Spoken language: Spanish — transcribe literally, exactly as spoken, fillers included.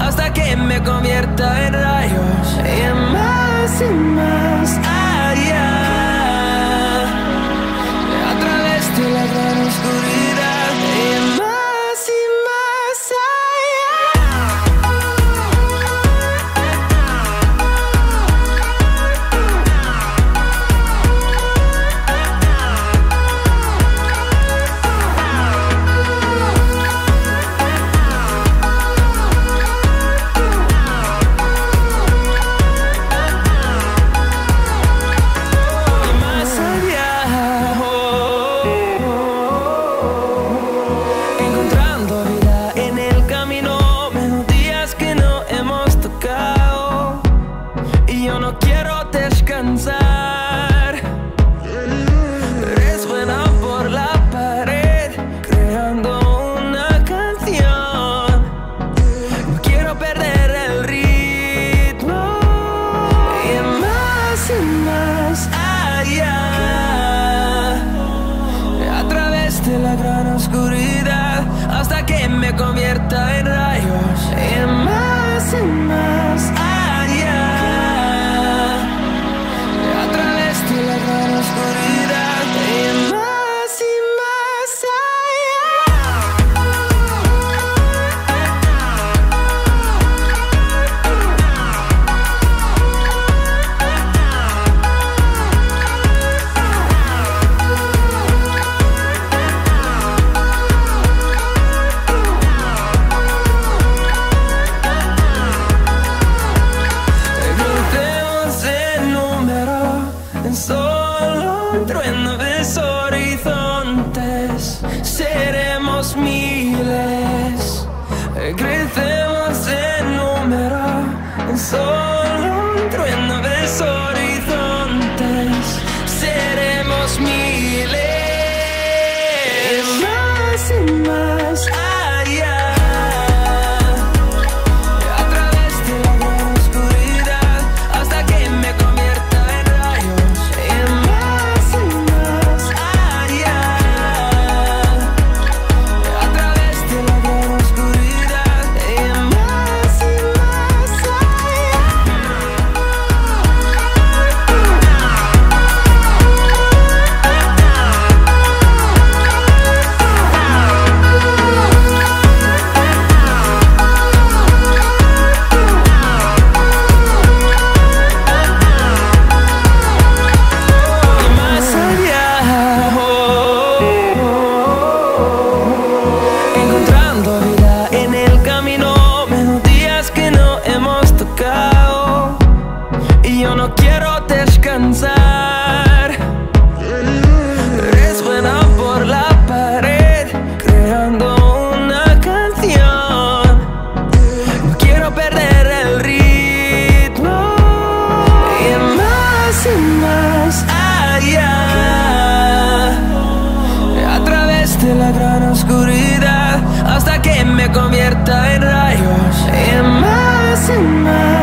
hasta que me convierta en rayos. Y más y más allá, a través de la gran oscuridad. Hasta que me convierta en rayos. Y más y más.